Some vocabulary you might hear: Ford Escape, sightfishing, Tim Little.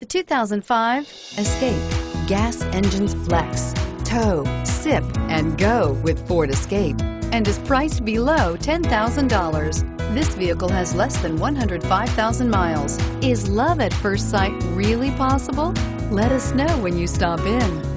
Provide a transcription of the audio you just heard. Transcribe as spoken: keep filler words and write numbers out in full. The two thousand five Escape. Gas engines flex, tow, sip, and go with Ford Escape, and is priced below ten thousand dollars. This vehicle has less than one hundred five thousand miles. Is love at first sight really possible? Let us know when you stop in.